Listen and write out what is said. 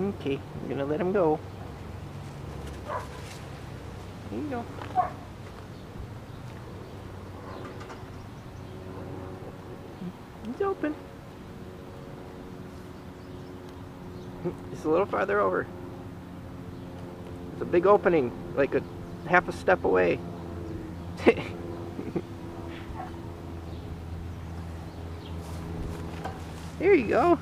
Okay, I'm gonna let him go. There you go. He's open. It's a little farther over. It's a big opening, like a half a step away. There you go.